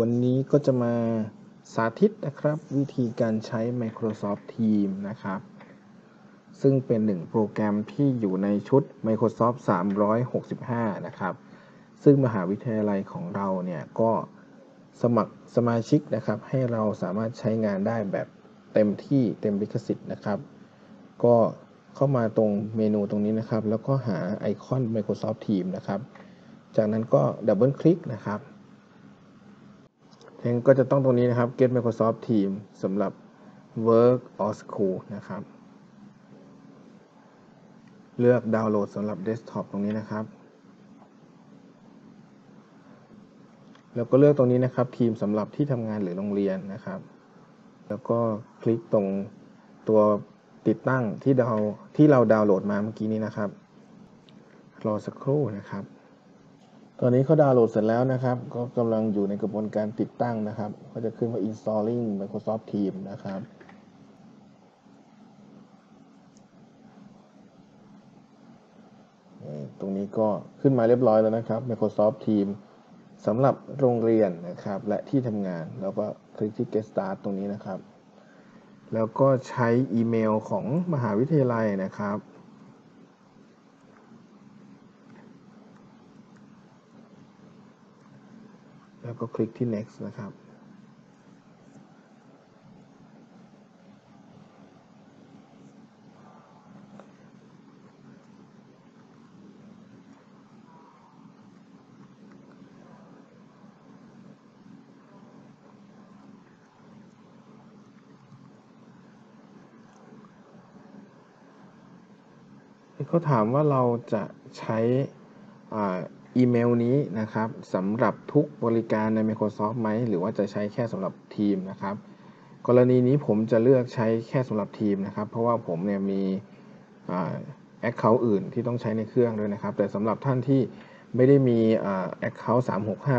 วันนี้ก็จะมาสาธิตนะครับวิธีการใช้ Microsoft Teams นะครับซึ่งเป็นหนึ่งโปรแกรมที่อยู่ในชุด Microsoft 365นะครับซึ่งมหาวิทยาลัยของเราเนี่ยก็สมัครสมาชิกนะครับให้เราสามารถใช้งานได้แบบเต็มที่เต็มลิขสิทธิ์นะครับก็เข้ามาตรงเมนูตรงนี้นะครับแล้วก็หาไอคอน Microsoft Teams นะครับจากนั้นก็ดับเบิลคลิกนะครับเองก็จะต้องตรงนี้นะครับ Get Microsoft Teams สำหรับ Work or School นะครับเลือกดาวน์โหลดสำหรับ Desktop ตรงนี้นะครับแล้วก็เลือกตรงนี้นะครับทีมสำหรับที่ทำงานหรือโรงเรียนนะครับแล้วก็คลิกตรงตัวติดตั้งที่เราดาวน์โหลดมาเมื่อกี้นี้นะครับรอสักครู่นะครับตอนนี้เขาดาวน์โหลดเสร็จแล้วนะครับก็กำลังอยู่ในกระบวนการติดตั้งนะครับก็จะขึ้นว่า Installing Microsoft Teams นะครับตรงนี้ก็ขึ้นมาเรียบร้อยแล้วนะครับ Microsoft Teams สำหรับโรงเรียนนะครับและที่ทำงานแล้วก็คลิกที่ Get Start ตรงนี้นะครับแล้วก็ใช้อีเมลของมหาวิทยาลัยนะครับแล้วก็คลิกที่ next นะครับเขาถามว่าเราจะใช้อีเมลนี้นะครับสำหรับทุกบริการใน Microsoft ไหมหรือว่าจะใช้แค่สำหรับทีมนะครับกรณีนี้ผมจะเลือกใช้แค่สำหรับทีมนะครับเพราะว่าผมเนี่ยมีAccount อื่นที่ต้องใช้ในเครื่องด้วยนะครับแต่สำหรับท่านที่ไม่ได้มีAccount 365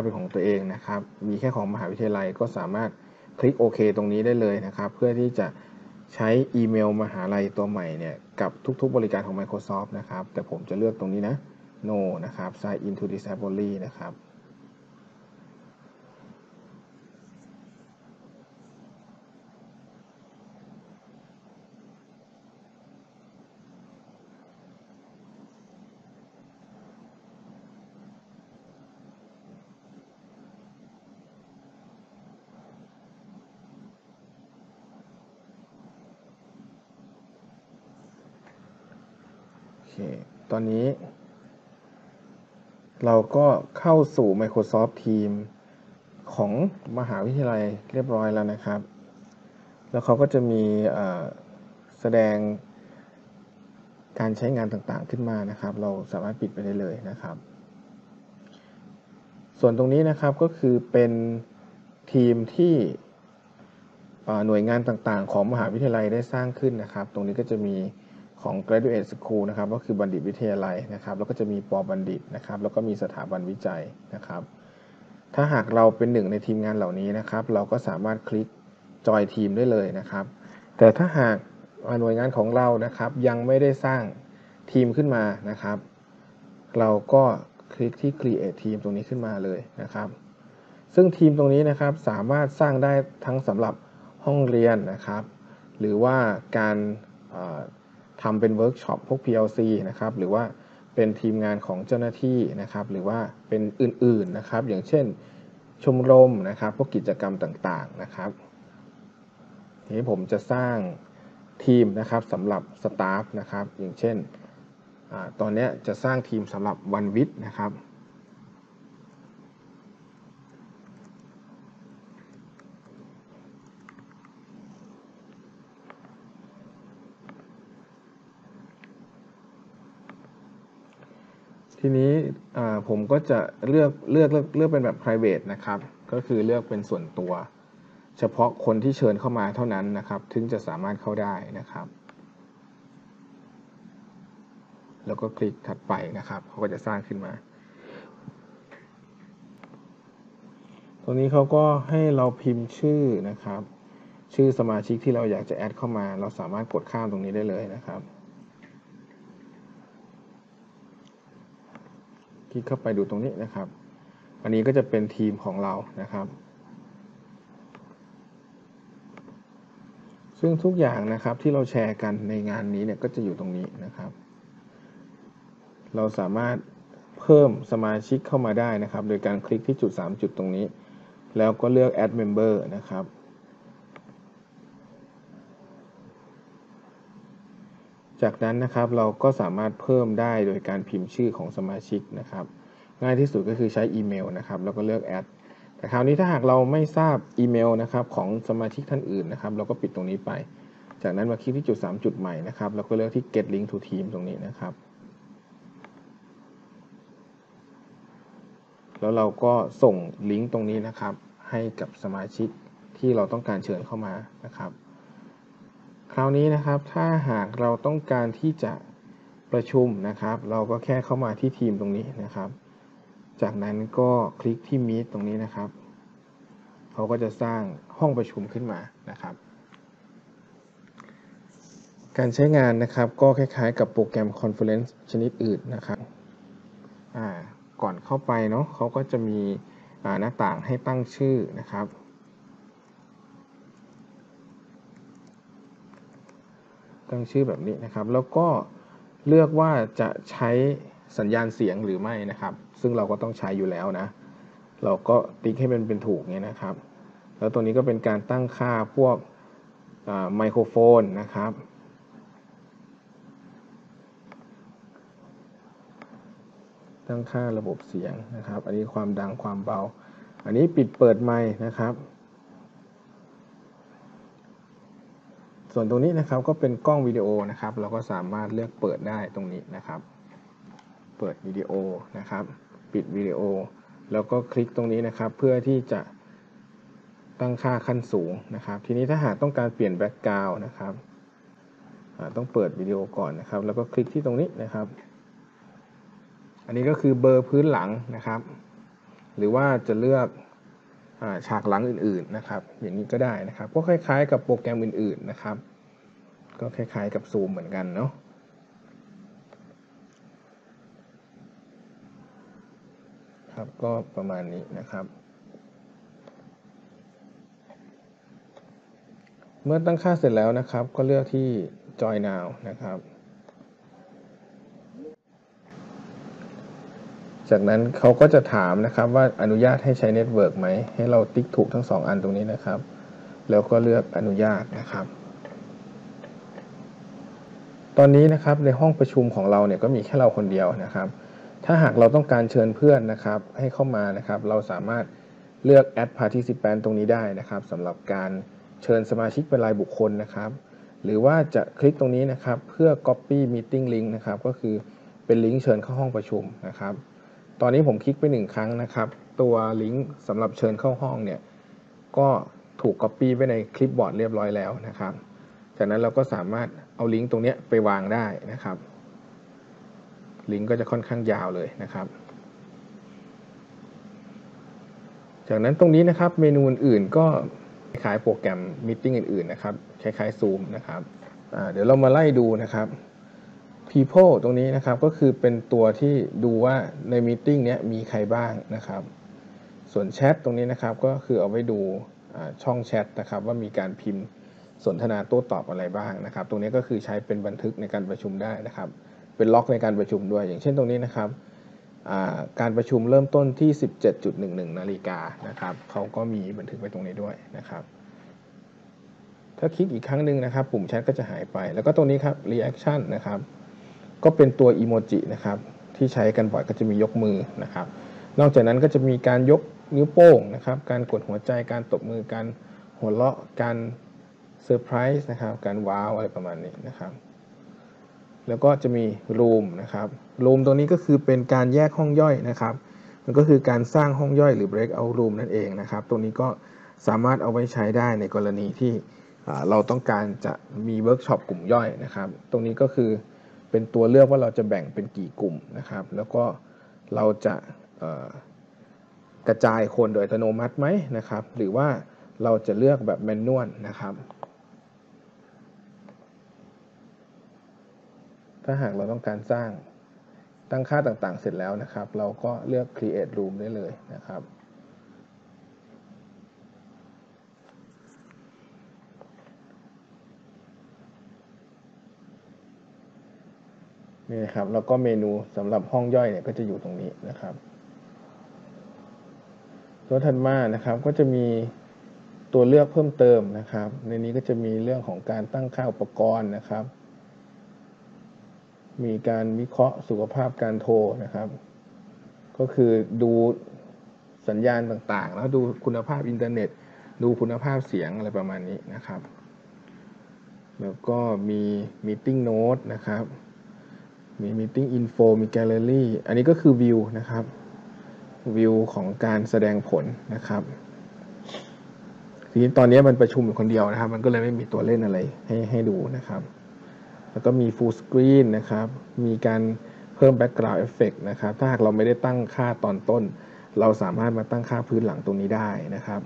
เป็นของตัวเองนะครับมีแค่ของมหาวิทยาลัยก็สามารถคลิกโอเคตรงนี้ได้เลยนะครับเพื่อที่จะใช้อีเมลมหาลัยตัวใหม่เนี่ยกับทุกๆบริการของ Microsoft นะครับแต่ผมจะเลือกตรงนี้นะ No นะครับ Sign in to this app only นะครับตอนนี้เราก็เข้าสู่ Microsoft Teams ของมหาวิทยาลัยเรียบร้อยแล้วนะครับแล้วเขาก็จะมีแสดงการใช้งานต่างๆขึ้นมานะครับเราสามารถปิดไปได้เลยนะครับส่วนตรงนี้นะครับก็คือเป็นทีมที่หน่วยงานต่างๆของมหาวิทยาลัยได้สร้างขึ้นนะครับตรงนี้ก็จะมีของ Graduate School นะครับก็คือบัณฑิตวิทยาลัยนะครับแล้วก็จะมีป.บัณฑิตนะครับแล้วก็มีสถาบันวิจัยนะครับถ้าหากเราเป็นหนึ่งในทีมงานเหล่านี้นะครับเราก็สามารถคลิกจอยทีมได้เลยนะครับแต่ถ้าหากหน่วยงานของเรานะครับยังไม่ได้สร้างทีมขึ้นมานะครับเราก็คลิกที่ Create Team ตรงนี้ขึ้นมาเลยนะครับซึ่งทีมตรงนี้นะครับสามารถสร้างได้ทั้งสำหรับห้องเรียนนะครับหรือว่าการทำเป็นเวิร์กช็อปพวก PLC นะครับหรือว่าเป็นทีมงานของเจ้าหน้าที่นะครับหรือว่าเป็นอื่นๆนะครับอย่างเช่นชมรมนะครับพวกกิจกรรมต่างๆนะครับทีนี้ผมจะสร้างทีมนะครับสำหรับสตาฟนะครับอย่างเช่นตอนนี้จะสร้างทีมสำหรับวันวิทย์นะครับทีนี้ผมก็จะเลือกเป็นแบบ private นะครับก็คือเลือกเป็นส่วนตัวเฉพาะคนที่เชิญเข้ามาเท่านั้นนะครับถึงจะสามารถเข้าได้นะครับแล้วก็คลิกถัดไปนะครับเขาก็จะสร้างขึ้นมาตรงนี้เขาก็ให้เราพิมพ์ชื่อนะครับชื่อสมาชิกที่เราอยากจะแอดเข้ามาเราสามารถกดข้ามตรงนี้ได้เลยนะครับคลิกเข้าไปดูตรงนี้นะครับอันนี้ก็จะเป็นทีมของเรานะครับ ซึ่งทุกอย่างนะครับที่เราแชร์กันในงานนี้เนี่ยก็จะอยู่ตรงนี้นะครับเราสามารถเพิ่มสมาชิกเข้ามาได้นะครับโดยการคลิกที่จุด3จุดตรงนี้แล้วก็เลือก add member นะครับจากนั้นนะครับเราก็สามารถเพิ่มได้โดยการพิมพ์ชื่อของสมาชิกนะครับง่ายที่สุดก็คือใช้อีเมลนะครับแล้วก็เลือก add แต่คราวนี้ถ้าหากเราไม่ทราบอีเมลนะครับของสมาชิกท่านอื่นนะครับเราก็ปิดตรงนี้ไปจากนั้นมาคลิกที่จุด3จุดใหม่นะครับแล้วก็เลือกที่ get link to team ตรงนี้นะครับแล้วเราก็ส่งลิงก์ตรงนี้นะครับให้กับสมาชิกที่เราต้องการเชิญเข้ามานะครับคราวนี้นะครับถ้าหากเราต้องการที่จะประชุมนะครับเราก็แค่เข้ามาที่ทีมตรงนี้นะครับจากนั้นก็คลิกที่ Meet ตรงนี้นะครับเขาก็จะสร้างห้องประชุมขึ้นมานะครับการใช้งานนะครับก็คล้ายๆกับโปรแกรม Conference ชนิดอื่นนะครับก่อนเข้าไปเนาะเขาก็จะมีหน้าต่างให้ตั้งชื่อนะครับตั้งชื่อแบบนี้นะครับแล้วก็เลือกว่าจะใช้สัญญาณเสียงหรือไม่นะครับซึ่งเราก็ต้องใช้อยู่แล้วนะเราก็ติ๊กให้มันเป็นถูกเนี่ยนะครับแล้วตัวนี้ก็เป็นการตั้งค่าพวกไมโครโฟนนะครับตั้งค่าระบบเสียงนะครับอันนี้ความดังความเบาอันนี้ปิดเปิดไมค์นะครับส่วนตรงนี้นะครับก็เป็นกล้องวิดีโอนะครับเราก็สามารถเลือกเปิดได้ตรงนี้นะครับเปิดวิดีโอนะครับปิดวิดีโอแล้วก็คลิกตรงนี้นะครับเพื่อที่จะตั้งค่าขั้นสูงนะครับทีนี้ถ้าหากต้องการเปลี่ยนแบ็กกราวด์นะครับต้องเปิดวิดีโอก่อนนะครับแล้วก็คลิกที่ตรงนี้นะครับอันนี้ก็คือเบอร์พื้นหลังนะครับหรือว่าจะเลือกฉากหลังอื่นๆนะครับอย่างนี้ก็ได้นะครับก็คล้ายๆกับโปรแกรมอื่นๆนะครับก็คล้ายๆกับ Zoom เหมือนกันเนาะครับก็ประมาณนี้นะครับเมื่อตั้งค่าเสร็จแล้วนะครับก็เลือกที่ Join Now นะครับจากนั้นเขาก็จะถามนะครับว่าอนุญาตให้ใช้เน็ตเวิร์กไหมให้เราติ๊กถูกทั้ง2อันตรงนี้นะครับแล้วก็เลือกอนุญาตนะครับตอนนี้นะครับในห้องประชุมของเราเนี่ยก็มีแค่เราคนเดียวนะครับถ้าหากเราต้องการเชิญเพื่อนนะครับให้เข้ามานะครับเราสามารถเลือก add participant ตรงนี้ได้นะครับสำหรับการเชิญสมาชิกเป็นรายบุคคลนะครับหรือว่าจะคลิกตรงนี้นะครับเพื่อ copy meeting link นะครับก็คือเป็นลิงก์เชิญเข้าห้องประชุมนะครับตอนนี้ผมคลิกไป1ครั้งนะครับตัวลิงก์สำหรับเชิญเข้าห้องเนี่ยก็ถูก Copy ไปในคลิปบอร์ดเรียบร้อยแล้วนะครับจากนั้นเราก็สามารถเอาลิงก์ตรงนี้ไปวางได้นะครับลิงก์ก็จะค่อนข้างยาวเลยนะครับจากนั้นตรงนี้นะครับเมนูอื่นๆก็คล้ายโปรแกรมมีตติ้งอื่นๆนะครับคล้ายๆ Zoom นะครับเดี๋ยวเรามาไล่ดูนะครับpeople ตรงนี้นะครับก็คือเป็นตัวที่ดูว่าในมีตติ้งเนี้ยมีใครบ้างนะครับส่วนแชทตรงนี้นะครับก็คือเอาไว้ดูช่องแชทนะครับว่ามีการพิมพ์สนทนาโต้ตอบอะไรบ้างนะครับตรงนี้ก็คือใช้เป็นบันทึกในการประชุมได้นะครับเป็นล็อกในการประชุมด้วยอย่างเช่นตรงนี้นะครับการประชุมเริ่มต้นที่ 17.11 นาฬิกานะครับเขาก็มีบันทึกไว้ตรงนี้ด้วยนะครับถ้าคลิกอีกครั้งหนึ่งนะครับปุ่มแชทก็จะหายไปแล้วก็ตรงนี้ครับ reaction นะครับก็เป็นตัวอีโมจินะครับที่ใช้กันบ่อยก็จะมียกมือนะครับนอกจากนั้นก็จะมีการยกนิ้วโป้งนะครับการกดหัวใจการตบมือการหัวเราะการเซอร์ไพรส์นะครับการว้าวอะไรประมาณนี้นะครับแล้วก็จะมีรูมนะครับรูมตรงนี้ก็คือเป็นการแยกห้องย่อยนะครับมันก็คือการสร้างห้องย่อยหรือ breakout room นั่นเองนะครับตรงนี้ก็สามารถเอาไว้ใช้ได้ในกรณีที่เราต้องการจะมีเวิร์กช็อปกลุ่มย่อยนะครับตรงนี้ก็คือเป็นตัวเลือกว่าเราจะแบ่งเป็นกี่กลุ่มนะครับแล้วก็เราจะกระจายคนโดยอัตโนมัติไหมนะครับหรือว่าเราจะเลือกแบบแมนนวลนะครับถ้าหากเราต้องการสร้างตั้งค่าต่างๆเสร็จแล้วนะครับเราก็เลือก create room ได้เลยนะครับ นี่นะครับแล้วก็เมนูสำหรับห้องย่อยเนี่ยก็จะอยู่ตรงนี้นะครับตัวถัดมานะครับก็จะมีตัวเลือกเพิ่มเติมนะครับในนี้ก็จะมีเรื่องของการตั้งค่าอุปกรณ์นะครับมีการวิเคราะห์สุขภาพการโทรนะครับก็คือดูสัญญาณต่างๆแล้วดูคุณภาพอินเทอร์เน็ตดูคุณภาพเสียงอะไรประมาณนี้นะครับแล้วก็มีมีติ้งโน้ตนะครับมีมีติ้งอินโฟมีแกลเลอรี่อันนี้ก็คือวิวนะครับวิวของการแสดงผลนะครับทีนี้ตอนนี้มันประชุมอยู่คนเดียวนะครับมันก็เลยไม่มีตัวเล่นอะไรให้ดูนะครับแล้วก็มี full screen นะครับมีการเพิ่ม background effect นะครับถ้าหากเราไม่ได้ตั้งค่าตอนต้นเราสามารถมาตั้งค่าพื้นหลังตรงนี้ได้นะครับ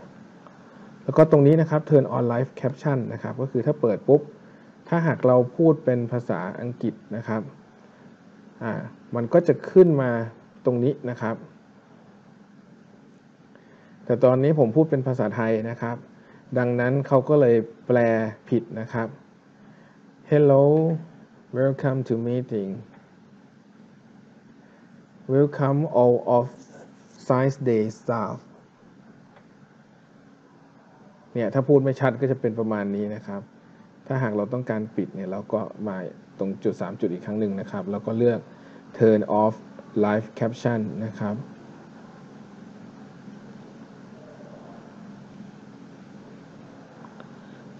แล้วก็ตรงนี้นะครับ turn on live caption นะครับก็คือถ้าเปิดปุ๊บถ้าหากเราพูดเป็นภาษาอังกฤษนะครับมันก็จะขึ้นมาตรงนี้นะครับแต่ตอนนี้ผมพูดเป็นภาษาไทยนะครับดังนั้นเขาก็เลยแปลผิดนะครับ Hello welcome to meeting welcome all of science day staff เนี่ยถ้าพูดไม่ชัดก็จะเป็นประมาณนี้นะครับถ้าหากเราต้องการปิดเนี่ยเราก็มาตรงจุด3จุดอีกครั้งหนึ่งนะครับแล้วก็เลือก turn off live caption นะครับ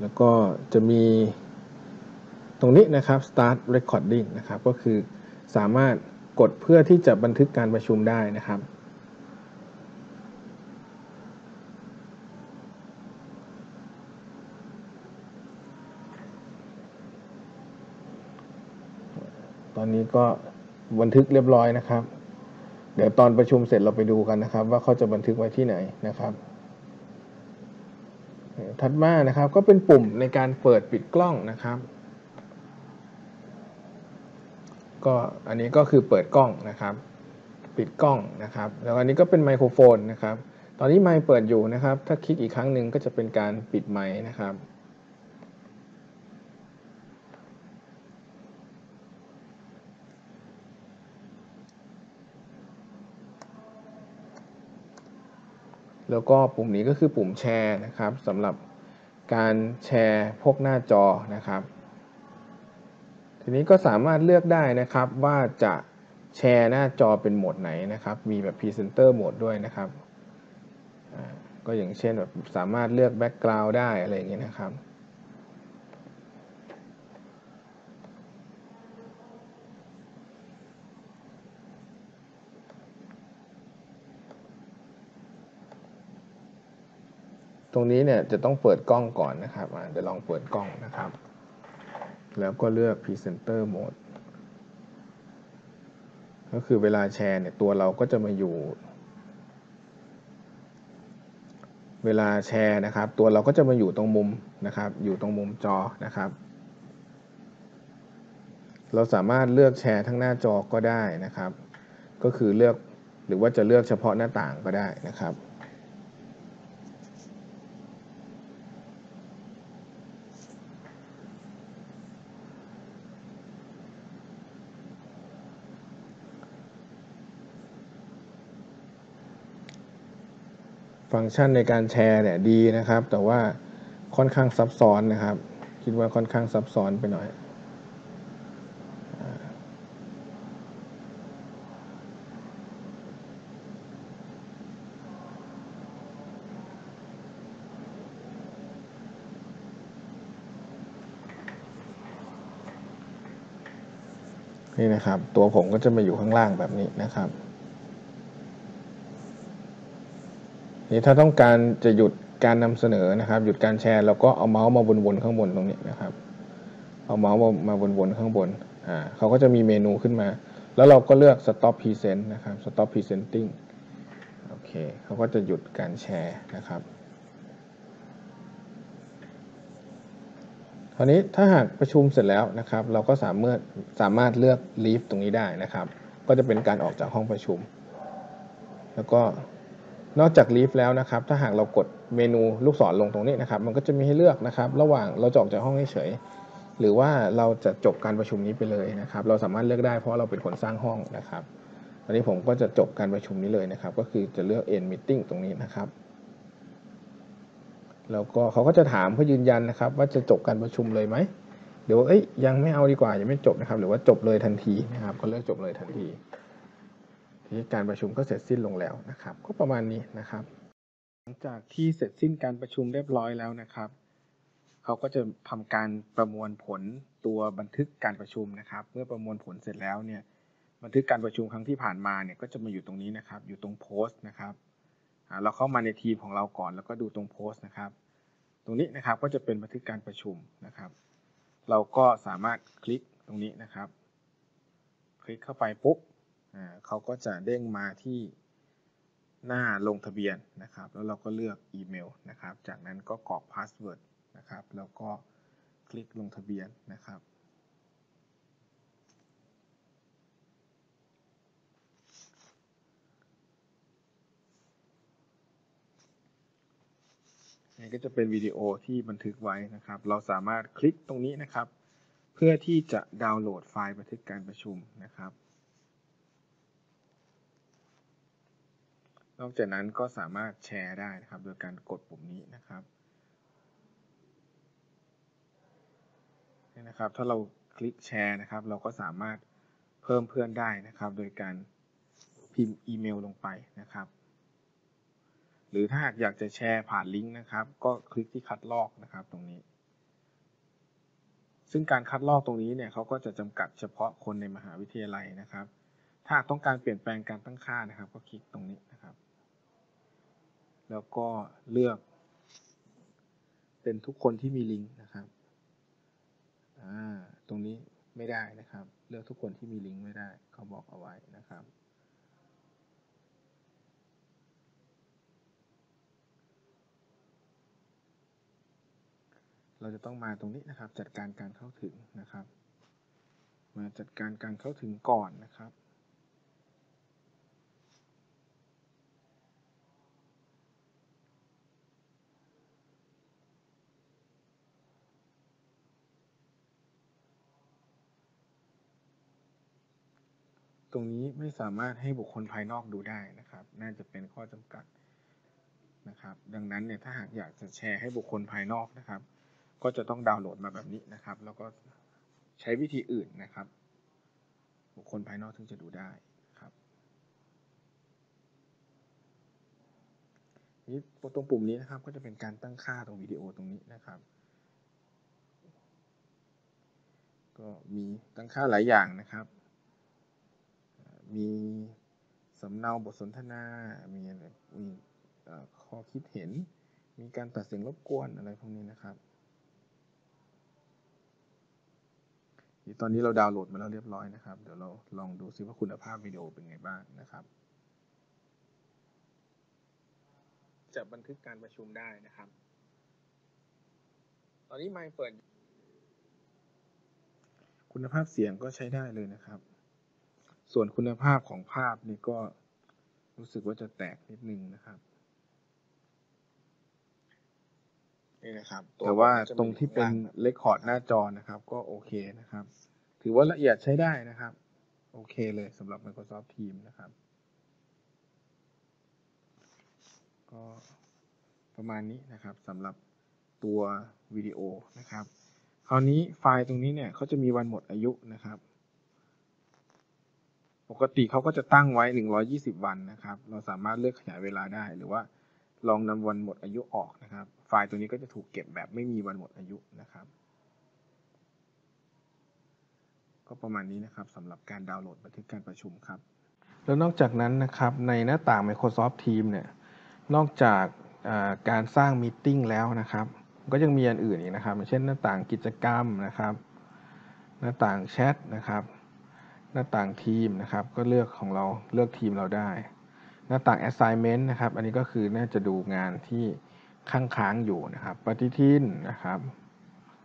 แล้วก็จะมีตรงนี้นะครับ start recording นะครับก็คือสามารถกดเพื่อที่จะบันทึกการประชุมได้นะครับตอนนี้ก็บันทึกเรียบร้อยนะครับเดี๋ยวตอนประชุมเสร็จเราไปดูกันนะครับว่าเขาจะบันทึกไว้ที่ไหนนะครับถัดมานะครับก็เป็นปุ่มในการเปิดปิดกล้องนะครับก็อันนี้ก็คือเปิดกล้องนะครับปิดกล้องนะครับแล้วอันนี้ก็เป็นไมโครโฟนนะครับตอนนี้ไมค์เปิดอยู่นะครับถ้าคลิกอีกครั้งหนึ่งก็จะเป็นการปิดไมค์นะครับแล้วก็ปุ่มนี้ก็คือปุ่มแชร์นะครับสำหรับการแชร์พวกหน้าจอนะครับทีนี้ก็สามารถเลือกได้นะครับว่าจะแชร์หน้าจอเป็นโหมดไหนนะครับมีแบบพรีเซนเตอร์โหมดด้วยนะครับก็อย่างเช่นแบบสามารถเลือกแบ็กกราวด์ได้อะไรอย่างเงี้ยนะครับตรงนี้เนี่ยจะต้องเปิดกล้องก่อนนะครับเดี๋ยวลองเปิดกล้องนะครับแล้วก็เลือก Presenter Mode ก็คือเวลาแชร์เนี่ยตัวเราก็จะมาอยู่เวลาแชร์นะครับตัวเราก็จะมาอยู่ตรงมุมนะครับอยู่ตรงมุมจอนะครับเราสามารถเลือกแชร์ทั้งหน้าจอก็ได้นะครับก็คือเลือกหรือว่าจะเลือกเฉพาะหน้าต่างก็ได้นะครับฟังก์ชันในการแชร์เนี่ยดีนะครับแต่ว่าค่อนข้างซับซ้อนนะครับคิดว่าค่อนข้างซับซ้อนไปหน่อยนี่นะครับตัวผมก็จะมาอยู่ข้างล่างแบบนี้นะครับนี่ถ้าต้องการจะหยุดการนำเสนอนะครับหยุดการแชร์เราก็เอาเมาส์มาวนๆข้างบนตรงนี้นะครับเอาเมาส์มาวนๆข้างบนเขาก็จะมีเมนูขึ้นมาแล้วเราก็เลือก stop present นะครับ stop presenting โอเคเขาก็จะหยุดการแชร์นะครับคราวนี้ถ้าหากประชุมเสร็จแล้วนะครับเราก็สามารถเลือก leave ตรงนี้ได้นะครับก็จะเป็นการออกจากห้องประชุมแล้วก็นอกจาก leave แล้วนะครับถ้าหากเรากดเมนูลูกศรลงตรงนี้นะครับมันก็จะมีให้เลือกนะครับระหว่างเราจะออกจากห้องเฉย หรือว่าเราจะจบการประชุมนี้ไปเลยนะครับเราสามารถเลือกได้เพราะเราเป็นคนสร้างห้องนะครับตอนนี้ผมก็จะจบการประชุมนี้เลยนะครับก็คือจะเลือก end meeting ตรงนี้นะครับแล้วก็เขาก็จะถามเพื่อยืนยันนะครับว่าจะจบการประชุมเลยไหมเดี๋ยวยังไม่เอาดีกว่ายังไม่จบนะครับหรือว่าจบเลยทันทีนะครับก็เลือกจบเลยทันทีที่การประชุมก็เสร็จสิ้นลงแล้วนะครับก็ประมาณนี้นะครับหลังจากที่เสร็จสิ้นการประชุมเรียบร้อยแล้วนะครับเขาก็จะทำการประมวลผลตัวบันทึกการประชุมนะครับเมื่อประมวลผลเสร็จแล้วเนี่ยบันทึกการประชุมครั้งที่ผ่านมาเนี่ยก็จะมาอยู่ตรงนี้นะครับอยู่ตรงโพสต์นะครับเราเข้ามาในทีมของเราก่อนแล้วก็ดูตรงโพสต์นะครับตรงนี้นะครับก็จะเป็นบันทึกการประชุมนะครับเราก็สามารถคลิกตรงนี้นะครับคลิกเข้าไปปุ๊บเขาก็จะเด้งมาที่หน้าลงทะเบียนนะครับแล้วเราก็เลือกอีเมลนะครับจากนั้นก็กรอกพาสเวิร์ดนะครับแล้วก็คลิกลงทะเบียนนะครับนี่ก็จะเป็นวิดีโอที่บันทึกไว้นะครับเราสามารถคลิกตรงนี้นะครับเพื่อที่จะดาวน์โหลดไฟล์บันทึกการประชุมนะครับนอกจากนั้นก็สามารถแชร์ได้นะครับโดยการกดปุ่มนี้นะครับนี่นะครับถ้าเราคลิกแชร์นะครับเราก็สามารถเพิ่มเพื่อนได้นะครับโดยการพิมพ์อีเมลลงไปนะครับหรือถ้าหากอยากจะแชร์ผ่านลิงก์นะครับก็คลิกที่คัดลอกนะครับตรงนี้ซึ่งการคัดลอกตรงนี้เนี่ยเขาก็จะจำกัดเฉพาะคนในมหาวิทยาลัยนะครับถ้าต้องการเปลี่ยนแปลงการตั้งค่านะครับก็คลิกตรงนี้นะครับแล้วก็เลือกเป็นทุกคนที่มีลิงก์นะครับตรงนี้ไม่ได้นะครับเลือกทุกคนที่มีลิงก์ไม่ได้เขาบอกเอาไว้นะครับเราจะต้องมาตรงนี้นะครับจัดการการเข้าถึงนะครับมาจัดการการเข้าถึงก่อนนะครับตรงนี้ไม่สามารถให้บุคคลภายนอกดูได้นะครับน่าจะเป็นข้อจำกัดนะครับดังนั้นเนี่ยถ้าหากอยากจะแชร์ให้บุคคลภายนอกนะครับก็จะต้องดาวน์โหลดมาแบบนี้นะครับแล้วก็ใช้วิธีอื่นนะครับบุคคลภายนอกถึงจะดูได้ครับนี่ตรงปุ่มนี้นะครับก็จะเป็นการตั้งค่าตรงวิดีโอตรงนี้นะครับก็มีตั้งค่าหลายอย่างนะครับมีสำเนาบทสนทนามีอะไรมีข้อคิดเห็นมีการตัดเสียงรบกวนอะไรพวกนี้นะครับตอนนี้เราดาวน์โหลดมาแล้วเรียบร้อยนะครับเดี๋ยวเราลองดูซิว่าคุณภาพวิดีโอเป็นไงบ้างนะครับจะบันทึกการประชุมได้นะครับตอนนี้ไมค์เปิดคุณภาพเสียงก็ใช้ได้เลยนะครับส่วนคุณภาพของภาพนี่ก็รู้สึกว่าจะแตกนิดนึงนะครับนี่นะครับแต่ว่าตรงที่เป็นเรคคอร์ดหน้าจอนะครับก็โอเคนะครับถือว่าละเอียดใช้ได้นะครับโอเคเลยสำหรับ Microsoft Teams นะครับก็ประมาณนี้นะครับสำหรับตัววิดีโอนะครับคราวนี้ไฟล์ตรงนี้เนี่ยเขาจะมีวันหมดอายุนะครับปกติเขาก็จะตั้งไว้120วันนะครับเราสามารถเลือกขยายเวลาได้หรือว่าลองนำวันหมดอายุออกนะครับไฟล์ตัวนี้ก็จะถูกเก็บแบบไม่มีวันหมดอายุนะครับก็ประมาณนี้นะครับสำหรับการดาวน์โหลดบันทึกการประชุมครับแล้วนอกจากนั้นนะครับในหน้าต่าง Microsoft Teams เนี่ยนอกจากการสร้างมีตติ้งแล้วนะครับก็ยังมีอันอื่นอีกนะครับเช่นหน้าต่างกิจกรรมนะครับหน้าต่างแชทนะครับหน้าต่างทีมนะครับก็เลือกของเราเลือกทีมเราได้หน้าต่าง assignment นะครับอันนี้ก็คือน่าจะดูงานที่ค้างอยู่นะครับปฏิทินนะครับ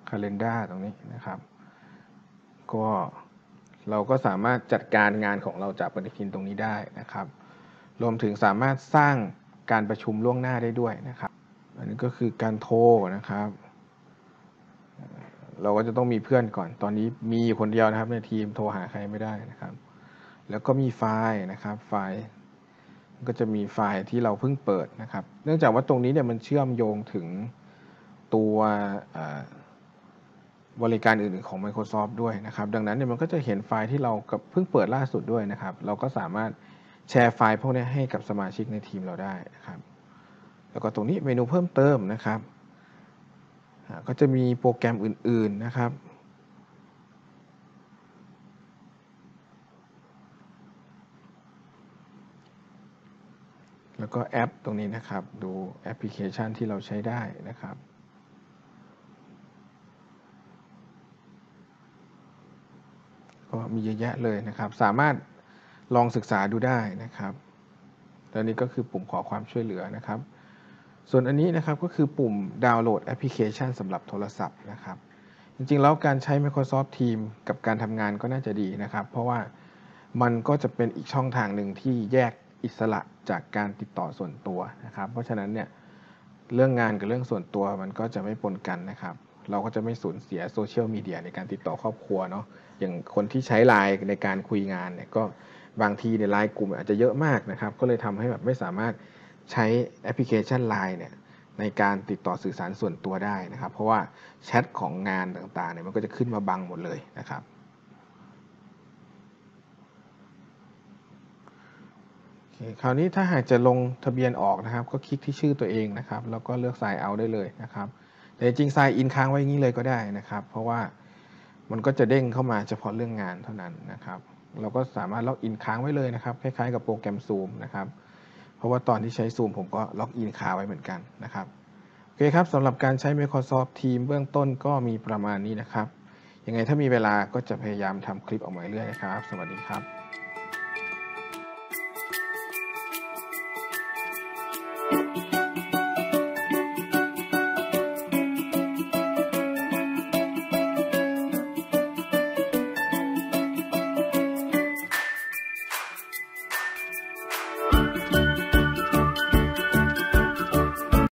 calendar ตรงนี้นะครับก็เราก็สามารถจัดการงานของเราจากปฏิทินตรงนี้ได้นะครับรวมถึงสามารถสร้างการประชุมล่วงหน้าได้ด้วยนะครับอันนี้ก็คือการโทรนะครับ เราก็จะต้องมีเพื่อนก่อนตอนนี้มีคนเดียวนะครับในทีมโทรหาใครไม่ได้นะครับแล้วก็มีไฟล์นะครับไฟล์ก็จะมีไฟล์ที่เราเพิ่งเปิดนะครับเนื่องจากว่าตรงนี้เนี่ยมันเชื่อมโยงถึงตัวบริการอื่นๆของ Microsoft ด้วยนะครับดังนั้นเนี่ยมันก็จะเห็นไฟล์ที่เราเพิ่งเปิดล่าสุดด้วยนะครับเราก็สามารถแชร์ไฟล์พวกนี้ให้กับสมาชิกในทีมเราได้นะครับแล้วก็ตรงนี้เมนูเพิ่มเติมนะครับก็จะมีโปรแกรมอื่นๆนะครับแล้วก็แอปตรงนี้นะครับดูแอปพลิเคชันที่เราใช้ได้นะครับก็มีเยอะแยะเลยนะครับสามารถลองศึกษาดูได้นะครับแล้วนี้ก็คือปุ่มขอความช่วยเหลือนะครับส่วนอันนี้นะครับก็คือปุ่มดาวน์โหลดแอปพลิเคชันสำหรับโทรศัพท์นะครับจริงๆแล้วการใช้ Microsoft Teams กับการทำงานก็น่าจะดีนะครับเพราะว่ามันก็จะเป็นอีกช่องทางหนึ่งที่แยกอิสระจากการติดต่อส่วนตัวนะครับเพราะฉะนั้นเนี่ยเรื่องงานกับเรื่องส่วนตัวมันก็จะไม่ปนกันนะครับเราก็จะไม่สูญเสียโซเชียลมีเดียในการติดต่อครอบครัวเนาะอย่างคนที่ใช้ LINE ในการคุยงานเนี่ยก็บางทีใน LINE กลุ่มอาจจะเยอะมากนะครับก็เลยทำให้แบบไม่สามารถใช้แอปพลิเคชัน LINE เนี่ยในการติดต่อสื่อสารส่วนตัวได้นะครับเพราะว่าแชทของงานต่างๆเนี่ยมันก็จะขึ้นมาบังหมดเลยนะครับคราวนี้ถ้าหากจะลงทะเบียนออกนะครับก็คลิกที่ชื่อตัวเองนะครับแล้วก็เลือก sign out ได้เลยนะครับแต่จริง sign in ค้างไว้อย่างนี้เลยก็ได้นะครับเพราะว่ามันก็จะเด้งเข้ามาเฉพาะเรื่องงานเท่านั้นนะครับเราก็สามารถล็อกอินค้างไว้เลยนะครับคล้ายๆกับโปรแกรม Zoom นะครับเพราะว่าตอนที่ใช้ Zoom ผมก็ล็อกอินค้างไว้เหมือนกันนะครับโอเคครับสำหรับการใช้ Microsoft Teams เบื้องต้นก็มีประมาณนี้นะครับยังไงถ้ามีเวลาก็จะพยายามทำคลิปออกมาเรื่อยๆนะครับสวัสดีครับ